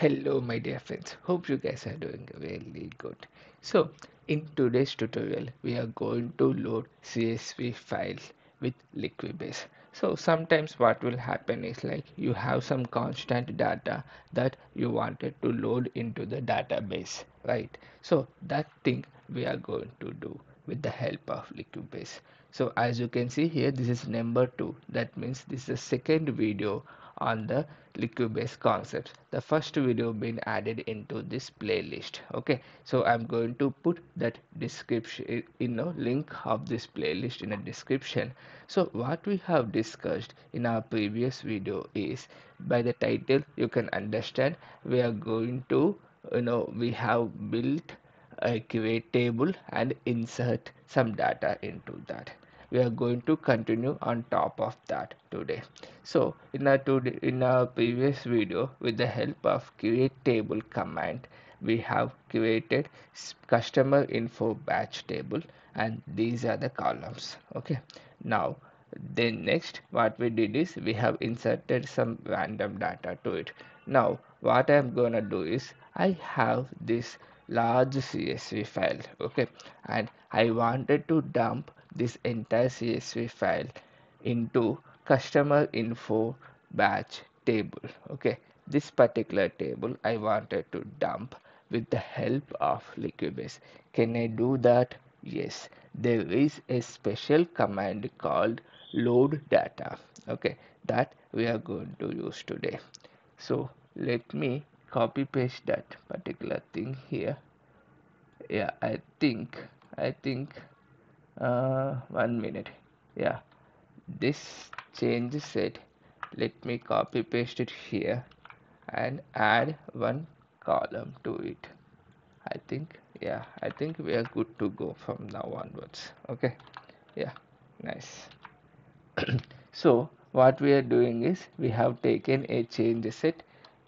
Hello my dear friends, hope you guys are doing really good. So in today's tutorial we are going to load CSV files with Liquibase. So sometimes what will happen is like you have some constant data that you wanted to load into the database, right? So that thing we are going to do with the help of Liquibase. So as you can see here, this is number 2. That means this is the second video on the Liquibase concepts. The first video been added into this playlist. Okay, so I'm going to put that description, link of this playlist in a description. So what we have discussed in our previous video is, by the title you can understand we are going to, we have built a create table and insert some data into that. We are going to continue on top of that today. So in our previous video, with the help of create table command, we have created customer info batch table, and these are the columns. Okay, now then next what we did is we have inserted some random data to it. Now what I'm gonna do is I have this large CSV file, okay, and I wanted to dump this entire CSV file into customer info batch table. Okay, this particular table I wanted to dump with the help of Liquibase. Can I do that? Yes, there is a special command called load data, okay, that we are going to use today. So let me copy paste that particular thing here. Yeah, I think 1 minute. Yeah, this changes it. Let me copy paste it here and add one column to it. I think we are good to go from now onwards. Okay, yeah, nice. So what we are doing is we have taken a change set.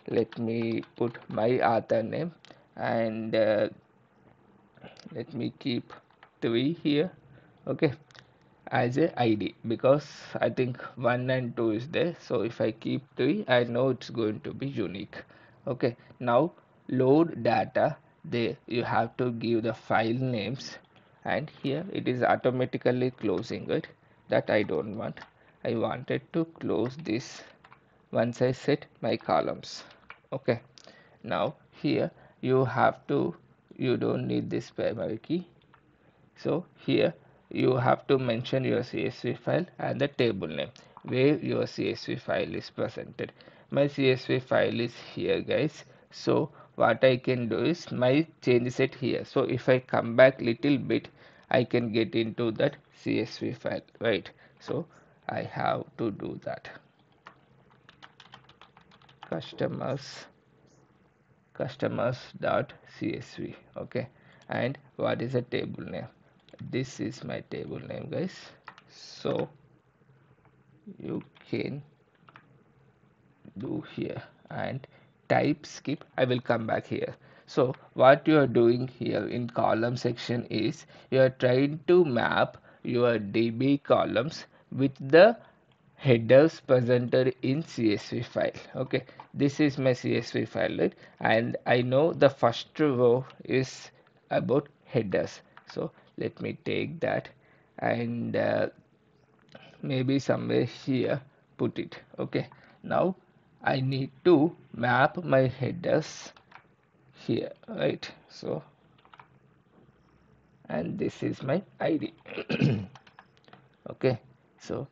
Let me put my author name and let me keep 3 here, okay, as a ID, because I think 1 and 2 is there. So if I keep 3, I know it's going to be unique. Okay, now load data, there you have to give the file names, and here it is automatically closing it. That I don't want. I wanted to close this once I set my columns. Okay, now here you have to, you don't need this primary key. So here you have to mention your CSV file and the table name where your CSV file is presented. My CSV file is here, guys. So what I can do is my change set here. So if I come back little bit, I can get into that CSV file, right? So I have to do that. customers.csv, okay, and what is the table name? This is my table name, guys. So you can do here and type skip. I will come back here. So what you are doing here in column section is you are trying to map your DB columns with the headers presented in CSV file. Okay, this is my CSV file, right? And I know the first row is about headers. So let me take that and maybe somewhere here put it. Okay, now I need to map my headers here, right? So, and this is my ID. Okay, so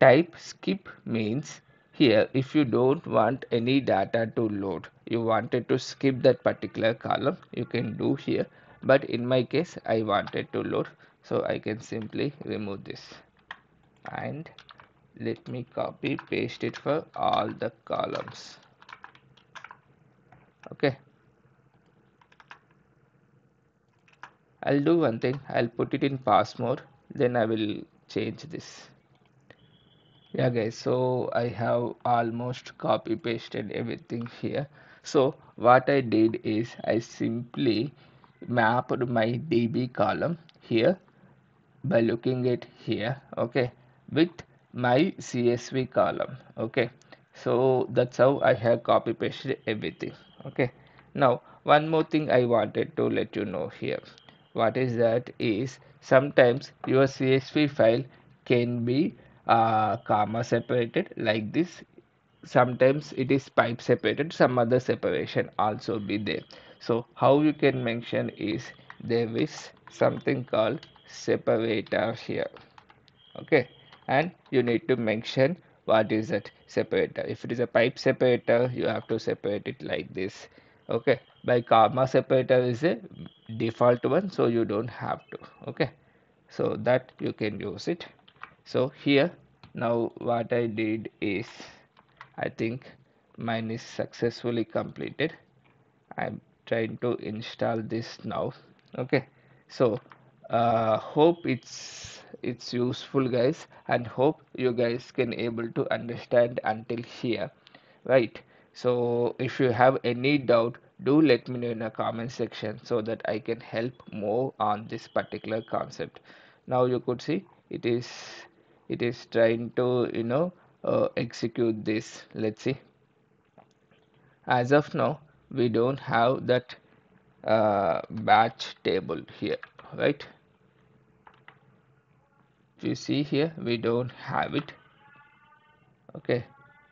type skip means here if you don't want any data to load, you wanted to skip that particular column, you can do here. But in my case I wanted to load, so I can simply remove this, and let me copy paste it for all the columns. Okay, I'll do one thing, I'll put it in pass mode, then I will change this. Yeah guys, so I have almost copy pasted everything here. So what I did is I simply mapped my DB column here by looking at here, okay, with my CSV column. Okay, So that's how I have copy pasted everything. Okay, now one more thing I wanted to let you know here. What is that is, sometimes your CSV file can be comma separated like this. Sometimes it is pipe separated, some other separation also be there. So how you can mention is, there is something called separator here. Okay, and you need to mention what is that separator. If it is a pipe separator, you have to separate it like this. Okay, by comma separator is a default one, so you don't have to. Okay, so that you can use it. So here now what I did is, I think mine is successfully completed. I'm trying to install this now. Okay, so hope it's useful, guys, and hope you guys can able to understand until here, right? So if you have any doubt, do let me know in the comment section so that I can help more on this particular concept. Now you could see it is trying to, you know, execute this. Let's see. As of now, we don't have that batch table here, right? If you see here, we don't have it. Okay,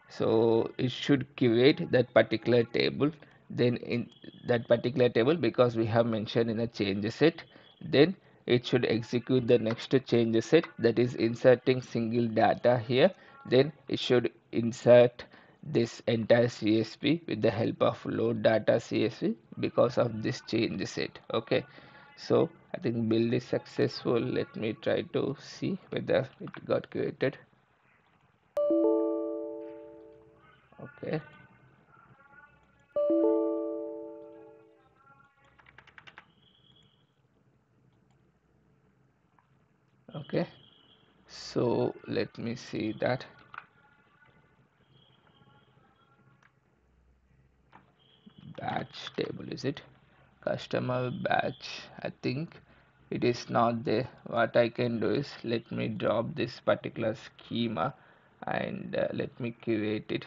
so it should create that particular table, then in that particular table, because we have mentioned in a change set, then it should execute the next change set, that is inserting single data here. Then it should insert this entire CSV with the help of load data CSV because of this change set. Okay, so I think build is successful. Let me try to see whether it got created. Okay, okay, so let me see that. Batch table, is it? Customer batch, I think it is not there. What I can do is, let me drop this particular schema and let me create it,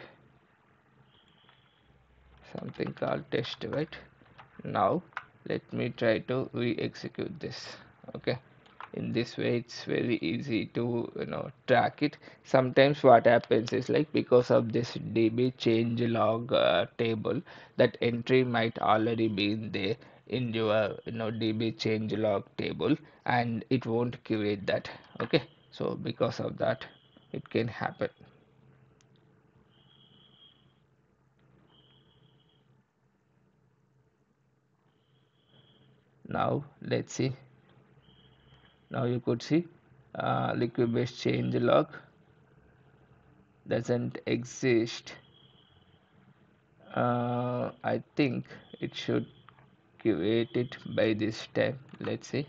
something called test, right? Now let me try to re-execute this. Okay, in this way it's very easy to, you know, track it. Sometimes what happens is, like, because of this db change log table, that entry might already be in there in your, you know, db change log table, and it won't create that. Okay, so because of that it can happen. Now let's see. Now you could see Liquibase change log doesn't exist. I think it should create it by this time. Let's see.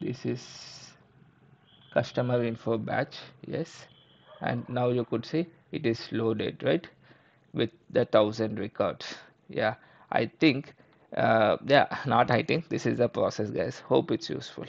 This is customer info batch, yes. And now you could see it is loaded, right, with the 1000 records. Yeah, I think, yeah, not I think, this is the process, guys. Hope it's useful.